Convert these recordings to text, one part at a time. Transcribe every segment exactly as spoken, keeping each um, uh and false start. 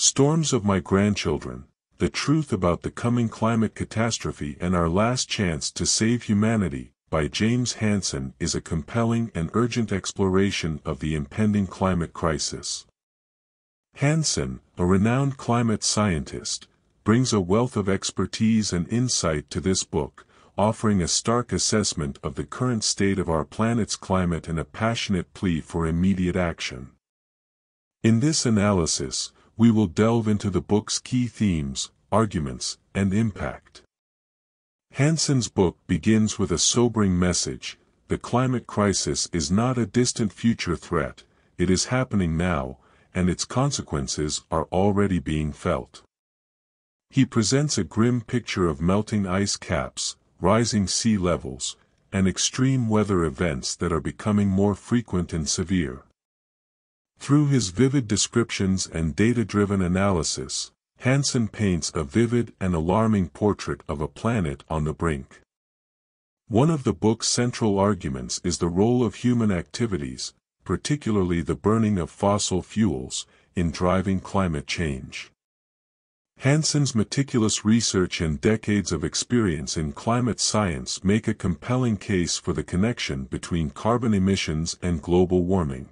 Storms of My Grandchildren, The Truth About the Coming Climate Catastrophe and Our Last Chance to Save Humanity, by James Hansen, is a compelling and urgent exploration of the impending climate crisis. Hansen, a renowned climate scientist, brings a wealth of expertise and insight to this book, offering a stark assessment of the current state of our planet's climate and a passionate plea for immediate action. In this analysis, we will delve into the book's key themes, arguments, and impact. Hansen's book begins with a sobering message: the climate crisis is not a distant future threat, it is happening now, and its consequences are already being felt. He presents a grim picture of melting ice caps, rising sea levels, and extreme weather events that are becoming more frequent and severe. Through his vivid descriptions and data-driven analysis, Hansen paints a vivid and alarming portrait of a planet on the brink. One of the book's central arguments is the role of human activities, particularly the burning of fossil fuels, in driving climate change. Hansen's meticulous research and decades of experience in climate science make a compelling case for the connection between carbon emissions and global warming.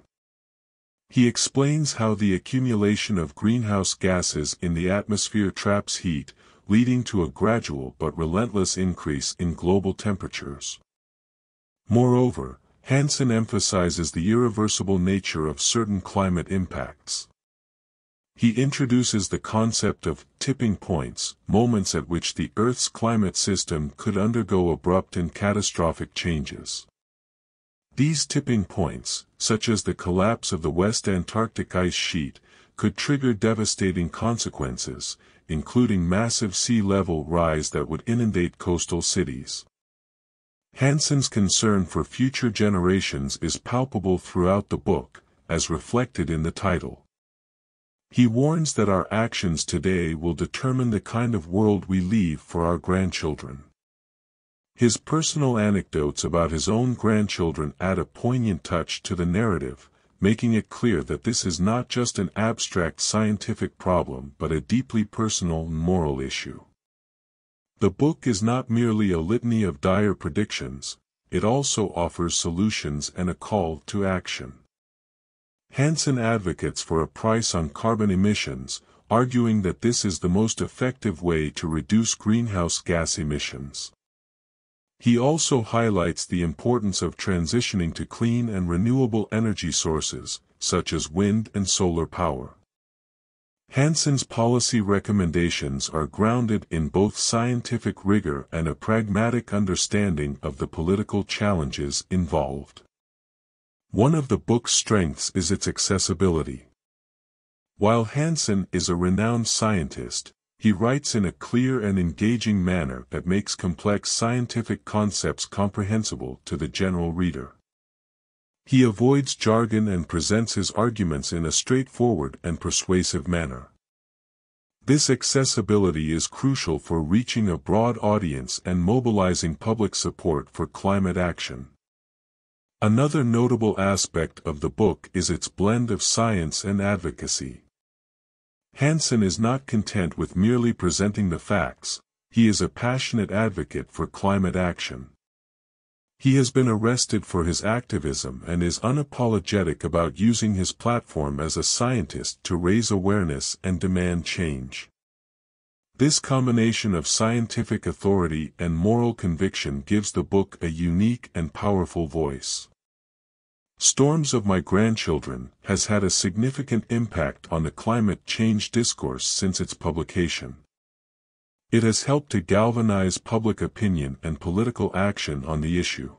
He explains how the accumulation of greenhouse gases in the atmosphere traps heat, leading to a gradual but relentless increase in global temperatures. Moreover, Hansen emphasizes the irreversible nature of certain climate impacts. He introduces the concept of tipping points, moments at which the Earth's climate system could undergo abrupt and catastrophic changes. These tipping points, such as the collapse of the West Antarctic Ice Sheet, could trigger devastating consequences, including massive sea level rise that would inundate coastal cities. Hansen's concern for future generations is palpable throughout the book, as reflected in the title. He warns that our actions today will determine the kind of world we leave for our grandchildren. His personal anecdotes about his own grandchildren add a poignant touch to the narrative, making it clear that this is not just an abstract scientific problem but a deeply personal and moral issue. The book is not merely a litany of dire predictions, it also offers solutions and a call to action. Hansen advocates for a price on carbon emissions, arguing that this is the most effective way to reduce greenhouse gas emissions. He also highlights the importance of transitioning to clean and renewable energy sources, such as wind and solar power. Hansen's policy recommendations are grounded in both scientific rigor and a pragmatic understanding of the political challenges involved. One of the book's strengths is its accessibility. While Hansen is a renowned scientist, he writes in a clear and engaging manner that makes complex scientific concepts comprehensible to the general reader. He avoids jargon and presents his arguments in a straightforward and persuasive manner. This accessibility is crucial for reaching a broad audience and mobilizing public support for climate action. Another notable aspect of the book is its blend of science and advocacy. Hansen is not content with merely presenting the facts, he is a passionate advocate for climate action. He has been arrested for his activism and is unapologetic about using his platform as a scientist to raise awareness and demand change. This combination of scientific authority and moral conviction gives the book a unique and powerful voice. Storms of My Grandchildren has had a significant impact on the climate change discourse since its publication. It has helped to galvanize public opinion and political action on the issue.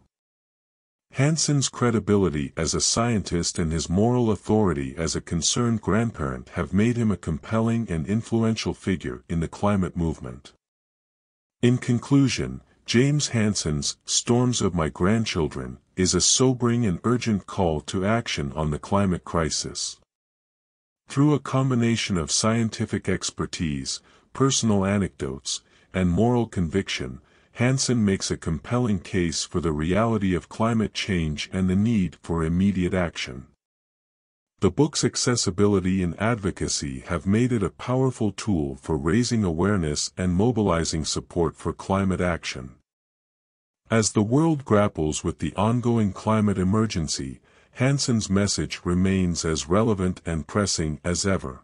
Hansen's credibility as a scientist and his moral authority as a concerned grandparent have made him a compelling and influential figure in the climate movement. In conclusion, James Hansen's Storms of My Grandchildren is a sobering and urgent call to action on the climate crisis. Through a combination of scientific expertise, personal anecdotes, and moral conviction, Hansen makes a compelling case for the reality of climate change and the need for immediate action. The book's accessibility and advocacy have made it a powerful tool for raising awareness and mobilizing support for climate action. As the world grapples with the ongoing climate emergency, Hansen's message remains as relevant and pressing as ever.